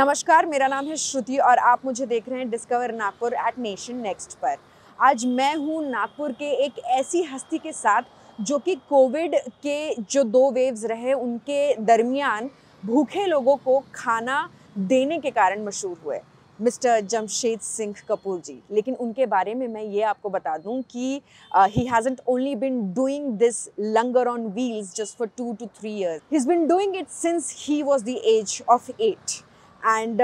नमस्कार, मेरा नाम है श्रुति और आप मुझे देख रहे हैं discover Nagpur at nation next पर। आज मैं हूँ नागपुर के एक ऐसी हस्ती के साथ जो कि कोविड के जो दो वेव्स रहे उनके दरमियान भूखे लोगों को खाना देने के कारण मशहूर हुए, मिस्टर जमशेद सिंह कपूर जी। लेकिन उनके बारे में मैं ये आपको बता दूं कि he hasn't only been doing this langar on wheels just for 2 to 3 years. He's been doing it since he was the age of 8. And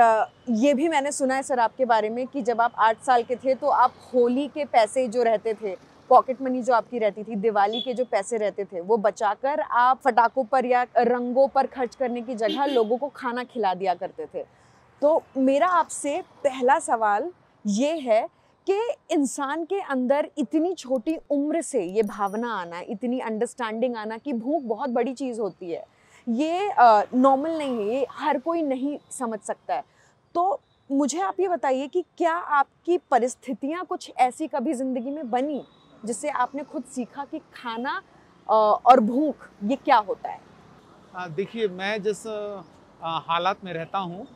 ये भी मैंने सुना है सर आपके बारे में कि जब आप 8 साल के थे तो आप होली के पैसे जो रहते थे, पॉकेट मनी जो आपकी रहती थी, दिवाली के जो पैसे रहते थे, वो बचाकर आप फटाकों पर या रंगों पर खर्च करने की जगह लोगों को खाना खिला दिया करते थे। तो मेरा आपसे पहला सवाल ये है कि इंसान के अंदर इतनी छोटी उम्र से ये भावना आना, इतनी अंडरस्टैंडिंग आना कि भूख बहुत बड़ी चीज़ होती है, ये नॉर्मल नहीं है, ये हर कोई नहीं समझ सकता है। तो मुझे आप ये बताइए कि क्या आपकी परिस्थितियाँ कुछ ऐसी कभी ज़िंदगी में बनी जिससे आपने खुद सीखा कि खाना और भूख ये क्या होता है? देखिए, मैं जिस हालात में रहता हूँ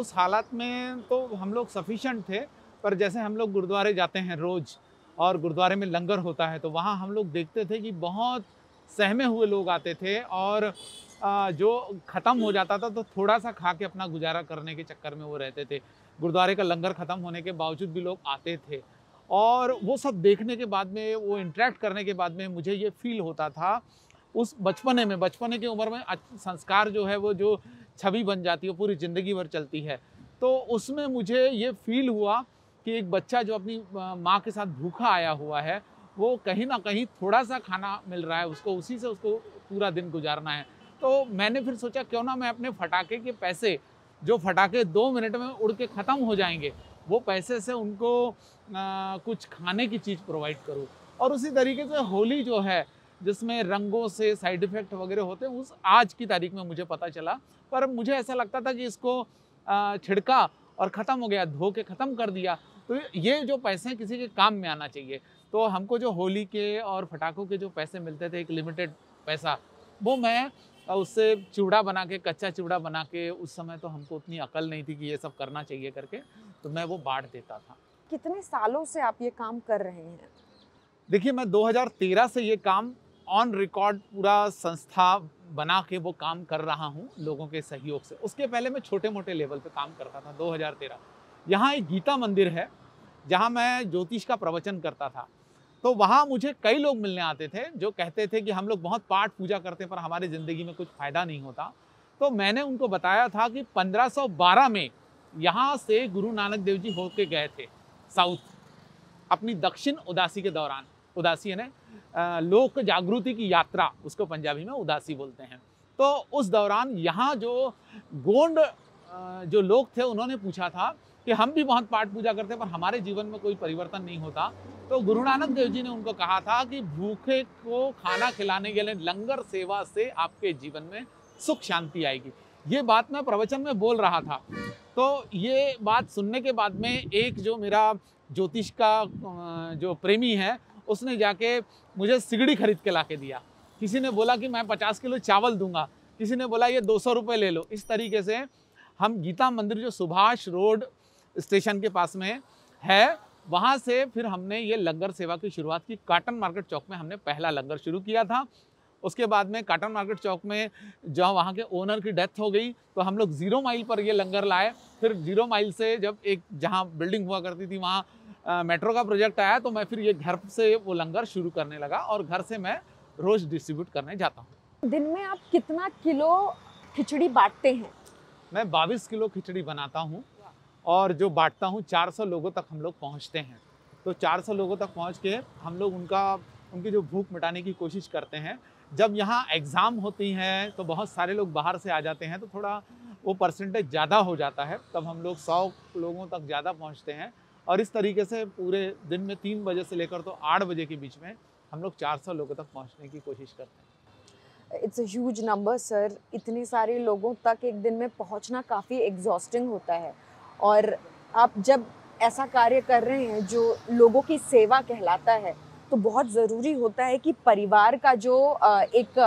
उस हालात में तो हम लोग सफिशेंट थे, पर जैसे हम लोग गुरुद्वारे जाते हैं रोज़ और गुरुद्वारे में लंगर होता है तो वहाँ हम लोग देखते थे कि बहुत सहमे हुए लोग आते थे और जो ख़त्म हो जाता था तो थोड़ा सा खा के अपना गुजारा करने के चक्कर में वो रहते थे। गुरुद्वारे का लंगर ख़त्म होने के बावजूद भी लोग आते थे और वो सब देखने के बाद में, वो इंटरेक्ट करने के बाद में मुझे ये फील होता था उस बचपने की उम्र में संस्कार जो है वो जो छवि बन जाती है पूरी ज़िंदगी भर चलती है। तो उसमें मुझे ये फील हुआ कि एक बच्चा जो अपनी माँ के साथ भूखा आया हुआ है वो कहीं ना कहीं थोड़ा सा खाना मिल रहा है उसको, उसी से उसको पूरा दिन गुजारना है। तो मैंने फिर सोचा क्यों ना मैं अपने फटाके के पैसे, जो फटाके 2 मिनट में उड़ के ख़त्म हो जाएंगे, वो पैसे से उनको कुछ खाने की चीज़ प्रोवाइड करूँ। और उसी तरीके से होली जो है जिसमें रंगों से साइड इफ़ेक्ट वगैरह होते हैं, उस आज की तारीख में मुझे पता चला। पर मुझे ऐसा लगता था कि इसको छिड़का और ख़त्म हो गया, धो के ख़त्म कर दिया, तो ये जो पैसे हैं किसी के काम में आना चाहिए। तो हमको जो होली के और फटाखों के जो पैसे मिलते थे, एक लिमिटेड पैसा, वो मैं उससे चिवड़ा बना के, कच्चा चिवड़ा बना के, उस समय तो हमको उतनी अकल नहीं थी कि ये सब करना चाहिए करके, तो मैं वो बांट देता था। कितने सालों से आप ये काम कर रहे हैं? देखिए, मैं 2013 से ये काम ऑन रिकॉर्ड पूरा संस्था बना के वो काम कर रहा हूँ लोगों के सहयोग से। उसके पहले मैं छोटे मोटे लेवल पे काम करता था। 2013 यहाँ एक गीता मंदिर है जहाँ मैं ज्योतिष का प्रवचन करता था, तो वहाँ मुझे कई लोग मिलने आते थे जो कहते थे कि हम लोग बहुत पाठ पूजा करते पर हमारी ज़िंदगी में कुछ फ़ायदा नहीं होता। तो मैंने उनको बताया था कि 1512 में यहाँ से गुरु नानक देव जी होके गए थे साउथ, अपनी दक्षिण उदासी के दौरान। उदासी यानी लोक जागृति की यात्रा, उसको पंजाबी में उदासी बोलते हैं। तो उस दौरान यहाँ जो गोंड जो लोग थे उन्होंने पूछा था कि हम भी बहुत पाठ पूजा करते पर हमारे जीवन में कोई परिवर्तन नहीं होता। तो गुरु नानक देव जी ने उनको कहा था कि भूखे को खाना खिलाने के लिए लंगर सेवा से आपके जीवन में सुख शांति आएगी। ये बात मैं प्रवचन में बोल रहा था। तो ये बात सुनने के बाद में एक जो मेरा ज्योतिष का जो प्रेमी है उसने जाके मुझे सिगड़ी खरीद के ला के दिया। किसी ने बोला कि मैं 50 किलो चावल दूंगा, किसी ने बोला ये 200 रुपये ले लो। इस तरीके से हम गीता मंदिर जो सुभाष रोड स्टेशन के पास में है, वहाँ से फिर हमने ये लंगर सेवा की शुरुआत की। कार्टन मार्केट चौक में हमने पहला लंगर शुरू किया था। उसके बाद में कार्टन मार्केट चौक में जहाँ वहाँ के ओनर की डेथ हो गई तो हम लोग ज़ीरो माइल पर ये लंगर लाए। फिर ज़ीरो माइल से जब एक जहाँ बिल्डिंग हुआ करती थी वहाँ मेट्रो का प्रोजेक्ट आया तो मैं फिर ये घर से वो लंगर शुरू करने लगा और घर से मैं रोज़ डिस्ट्रीब्यूट करने जाता हूँ। दिन में आप कितना किलो खिचड़ी बांटते हैं? मैं 22 किलो खिचड़ी बनाता हूँ और जो बांटता हूँ 400 लोगों तक हम लोग पहुँचते हैं। तो 400 लोगों तक पहुँच के हम लोग उनकी जो भूख मिटाने की कोशिश करते हैं। जब यहाँ एग्ज़ाम होती हैं तो बहुत सारे लोग बाहर से आ जाते हैं तो थोड़ा वो परसेंटेज ज़्यादा हो जाता है, तब हम लोग 100 लोगों तक ज़्यादा पहुँचते हैं। और इस तरीके से पूरे दिन में 3 बजे से लेकर तो 8 बजे के बीच में हम लोग 400 लोगों तक पहुंचने की कोशिश करते हैं। It's a huge number sir, इतने सारे लोगों तक एक दिन में पहुंचना काफ़ी एग्जॉस्टिंग होता है। और आप जब ऐसा कार्य कर रहे हैं जो लोगों की सेवा कहलाता है तो बहुत ज़रूरी होता है कि परिवार का जो एक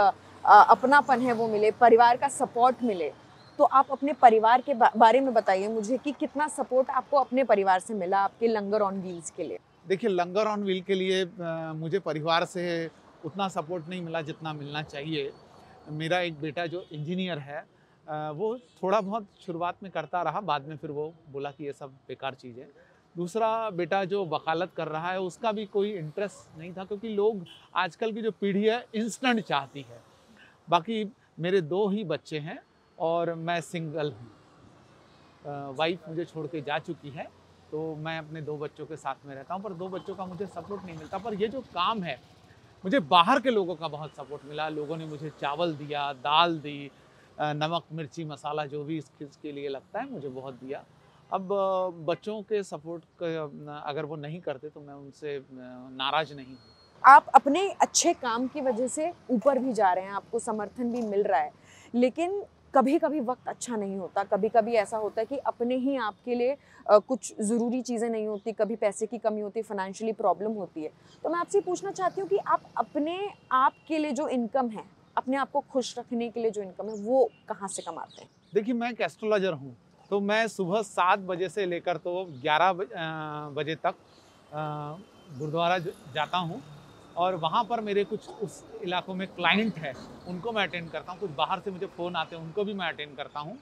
अपनापन है वो मिले, परिवार का सपोर्ट मिले। तो आप अपने परिवार के बारे में बताइए मुझे कि कितना सपोर्ट आपको अपने परिवार से मिला आपके लंगर ऑन व्हील्स के लिए। देखिए, लंगर ऑन व्हील के लिए मुझे परिवार से उतना सपोर्ट नहीं मिला जितना मिलना चाहिए। मेरा एक बेटा जो इंजीनियर है वो थोड़ा बहुत शुरुआत में करता रहा, बाद में फिर वो बोला कि ये सब बेकार चीज़ है। दूसरा बेटा जो वकालत कर रहा है उसका भी कोई इंटरेस्ट नहीं था, क्योंकि लोग आजकल की जो पीढ़ी है इंस्टेंट चाहती है। बाकी मेरे दो ही बच्चे हैं और मैं सिंगल हूँ। वाइफ मुझे छोड़ के जा चुकी है, तो मैं अपने दो बच्चों के साथ में रहता हूँ, पर दो बच्चों का मुझे सपोर्ट नहीं मिलता। पर ये जो काम है, मुझे बाहर के लोगों का बहुत सपोर्ट मिला। लोगों ने मुझे चावल दिया, दाल दी, नमक मिर्ची मसाला जो भी इसके लिए लगता है मुझे बहुत दिया। अब बच्चों के सपोर्ट अगर वो नहीं करते तो मैं उनसे नाराज़ नहीं हूँ। आप अपने अच्छे काम की वजह से ऊपर भी जा रहे हैं, आपको समर्थन भी मिल रहा है, लेकिन कभी कभी वक्त अच्छा नहीं होता। कभी कभी ऐसा होता है कि अपने ही आपके लिए कुछ ज़रूरी चीज़ें नहीं होती, कभी पैसे की कमी होती, फाइनेंशियली प्रॉब्लम होती है। तो मैं आपसे पूछना चाहती हूँ कि आप अपने आप के लिए जो इनकम है, अपने आप को खुश रखने के लिए जो इनकम है, वो कहाँ से कमाते हैं? देखिए, मैं एक एस्ट्रोलॉजर हूँ, तो मैं सुबह 7 बजे से लेकर तो 11 बजे तक गुरुद्वारा जाता हूँ और वहाँ पर मेरे कुछ उस इलाकों में क्लाइंट है, उनको मैं अटेंड करता हूँ। कुछ बाहर से मुझे फ़ोन आते हैं, उनको भी मैं अटेंड करता हूँ।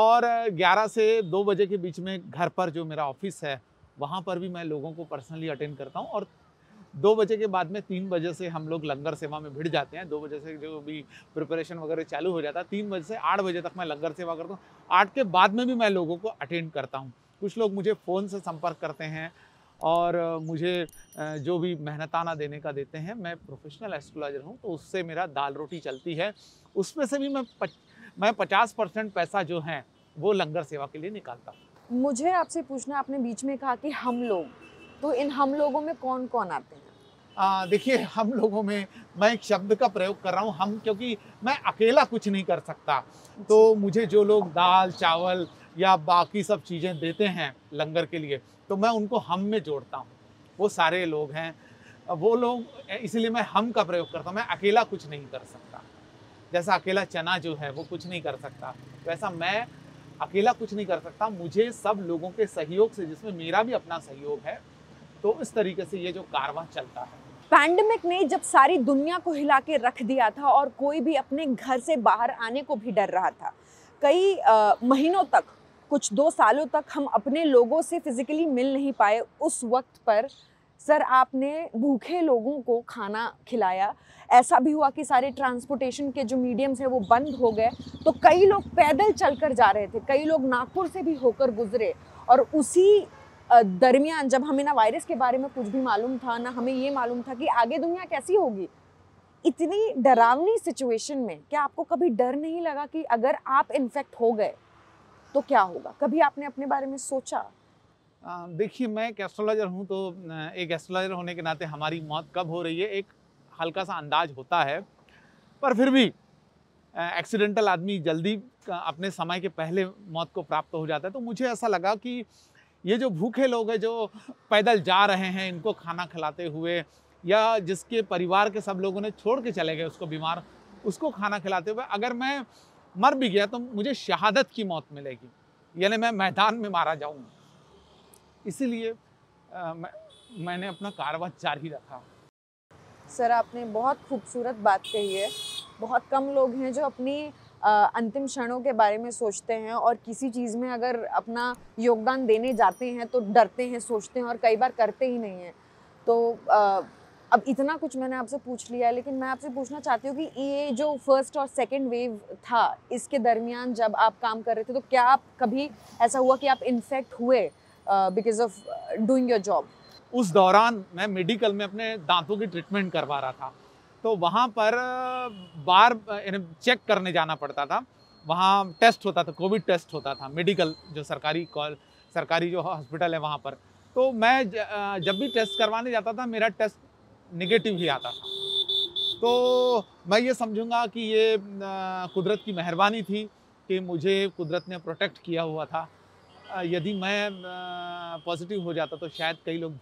और 11 से 2 बजे के बीच में घर पर जो मेरा ऑफिस है वहाँ पर भी मैं लोगों को पर्सनली अटेंड करता हूँ। और 2 बजे के बाद में 3 बजे से हम लोग लंगर सेवा में भिड़ जाते हैं। 2 बजे से जो भी प्रिपरेशन वगैरह चालू हो जाता है, 3 बजे से 8 बजे तक मैं लंगर सेवा करता हूँ। 8 के बाद में भी मैं लोगों को अटेंड करता हूँ। कुछ लोग मुझे फ़ोन से संपर्क करते हैं और मुझे जो भी मेहनताना देने का देते हैं। मैं प्रोफेशनल एस्ट्रोलॉजर हूँ, तो उससे मेरा दाल रोटी चलती है। उसमें से भी मैं 50% पैसा जो है वो लंगर सेवा के लिए निकालता हूँ। मुझे आपसे पूछना, आपने बीच में कहा कि हम लोग, तो इन हम लोगों में कौन कौन आते हैं? देखिए, हम लोगों में मैं एक शब्द का प्रयोग कर रहा हूँ हम, क्योंकि मैं अकेला कुछ नहीं कर सकता। तो मुझे जो लोग दाल चावल या बाकी सब चीज़ें देते हैं लंगर के लिए, तो मैं उनको हम में जोड़ता हूँ। वो सारे लोग हैं, वो लोग, इसलिए मैं हम का प्रयोग करता हूँ। मैं अकेला कुछ नहीं कर सकता, जैसा अकेला चना जो है वो कुछ नहीं कर सकता, वैसा मैं अकेला कुछ नहीं कर सकता। मुझे सब लोगों के सहयोग से, जिसमें मेरा भी अपना सहयोग है, तो इस तरीके से ये जो कारवां चलता है। पैंडमिक ने जब सारी दुनिया को हिला के रख दिया था और कोई भी अपने घर से बाहर आने को भी डर रहा था, कई महीनों तक, कुछ 2 सालों तक हम अपने लोगों से फिजिकली मिल नहीं पाए। उस वक्त पर सर आपने भूखे लोगों को खाना खिलाया। ऐसा भी हुआ कि सारे ट्रांसपोर्टेशन के जो मीडियम्स हैं वो बंद हो गए, तो कई लोग पैदल चलकर जा रहे थे, कई लोग नागपुर से भी होकर गुजरे। और उसी दरमियान जब हमें ना वायरस के बारे में कुछ भी मालूम था, ना हमें ये मालूम था कि आगे दुनिया कैसी होगी, इतनी डरावनी सिचुएशन में क्या आपको कभी डर नहीं लगा कि अगर आप इन्फेक्ट हो गए तो क्या होगा? कभी आपने अपने बारे में सोचा? देखिए, मैं एक एस्ट्रोलॉजर हूँ, तो एक एस्ट्रोलॉजर होने के नाते हमारी मौत कब हो रही है एक हल्का सा अंदाज होता है। पर फिर भी एक्सीडेंटल आदमी जल्दी अपने समय के पहले मौत को प्राप्त हो जाता है। तो मुझे ऐसा लगा कि ये जो भूखे लोग हैं, जो पैदल जा रहे हैं, इनको खाना खिलाते हुए, या जिसके परिवार के सब लोगों ने छोड़ के चले गए उसको, बीमार, उसको खाना खिलाते हुए, अगर मैं मर भी गया तो मुझे शहादत की मौत मिलेगी, यानी मैं मैदान में मारा जाऊँगा। इसीलिए मैंने अपना कारवां जारी रखा। सर, आपने बहुत खूबसूरत बात कही है। बहुत कम लोग हैं जो अपनी अंतिम क्षणों के बारे में सोचते हैं, और किसी चीज़ में अगर अपना योगदान देने जाते हैं तो डरते हैं, सोचते हैं, और कई बार करते ही नहीं हैं। तो अब इतना कुछ मैंने आपसे पूछ लिया है, लेकिन मैं आपसे पूछना चाहती हूँ कि ये जो फर्स्ट और सेकंड वेव था, इसके दरमियान जब आप काम कर रहे थे, तो क्या आप, कभी ऐसा हुआ कि आप इन्फेक्ट हुए because of doing your job? उस दौरान मैं मेडिकल में अपने दांतों की ट्रीटमेंट करवा रहा था, तो वहाँ पर बार चेक करने जाना पड़ता था। वहाँ टेस्ट होता था, कोविड टेस्ट होता था, मेडिकल जो सरकारी जो हॉस्पिटल है वहाँ पर। तो मैं जब भी टेस्ट करवाने जाता था, मेरा टेस्ट नेगेटिव ही आता था। तो मैं ये समझूंगा कि ये कुदरत की मेहरबानी थी कि मुझे कुदरत ने प्रोटेक्ट किया हुआ था। यदि मैं पॉजिटिव हो जाता तो शायद कई लोगों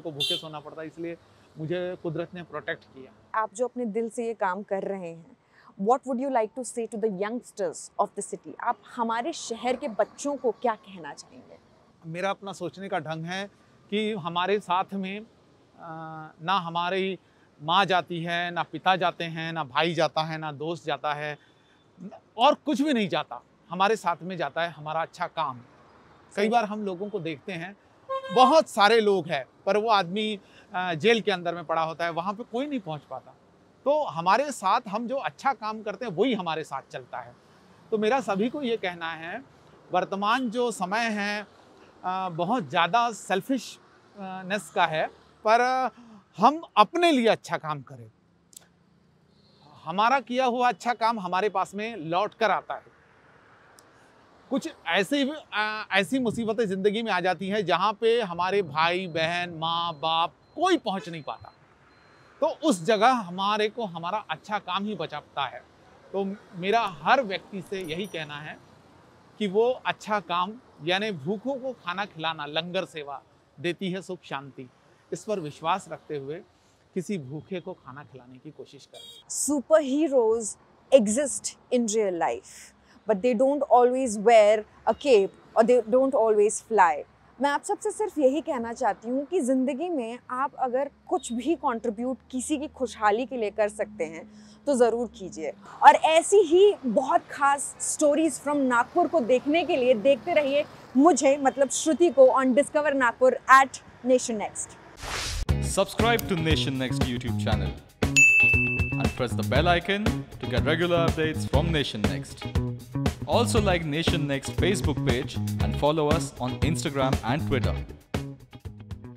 को भूखे सोना पड़ता, इसलिए मुझे कुदरत ने प्रोटेक्ट किया। आप जो अपने दिल से ये काम कर रहे हैं what would you like to say to the youngsters of the city? आप हमारे शहर के बच्चों को क्या कहना चाहेंगे? मेरा अपना सोचने का ढंग है कि हमारे साथ में ना हमारी माँ जाती है, ना पिता जाते हैं, ना भाई जाता है, ना दोस्त जाता है, और कुछ भी नहीं जाता। हमारे साथ में जाता है हमारा अच्छा काम। कई बार हम लोगों को देखते हैं, बहुत सारे लोग हैं पर वो आदमी जेल के अंदर में पड़ा होता है, वहाँ पे कोई नहीं पहुँच पाता। तो हमारे साथ हम जो अच्छा काम करते हैं वही हमारे साथ चलता है। तो मेरा सभी को ये कहना है, वर्तमान जो समय है बहुत ज़्यादा सेल्फिशनेस का है, पर हम अपने लिए अच्छा काम करें। हमारा किया हुआ अच्छा काम हमारे पास में लौट कर आता है। कुछ ऐसी मुसीबतें ज़िंदगी में आ जाती हैं जहाँ पे हमारे भाई बहन माँ बाप कोई पहुँच नहीं पाता, तो उस जगह हमारे को हमारा अच्छा काम ही बचाता है। तो मेरा हर व्यक्ति से यही कहना है कि वो अच्छा काम, यानी भूखों को खाना खिलाना, लंगर सेवा देती है सुख शांति, इस पर विश्वास रखते हुए किसी भूखे को खाना खिलाने की कोशिश करें। Superheroes exist in real life but they don't always wear a cape और दे डोंट ऑलवेज फ्लाई। मैं आप सबसे सिर्फ यही कहना चाहती हूँ कि ज़िंदगी में आप अगर कुछ भी कंट्रीब्यूट किसी की खुशहाली के लिए कर सकते हैं तो ज़रूर कीजिए। और ऐसी ही बहुत खास स्टोरीज़ फ्रॉम नागपुर को देखने के लिए देखते रहिए मुझे, मतलब श्रुति को, on discover Nagpur @ nation next. Subscribe to Nation Next YouTube channel and press the bell icon to get regular updates from Nation Next. Also like Nation Next Facebook page and follow us on Instagram and Twitter.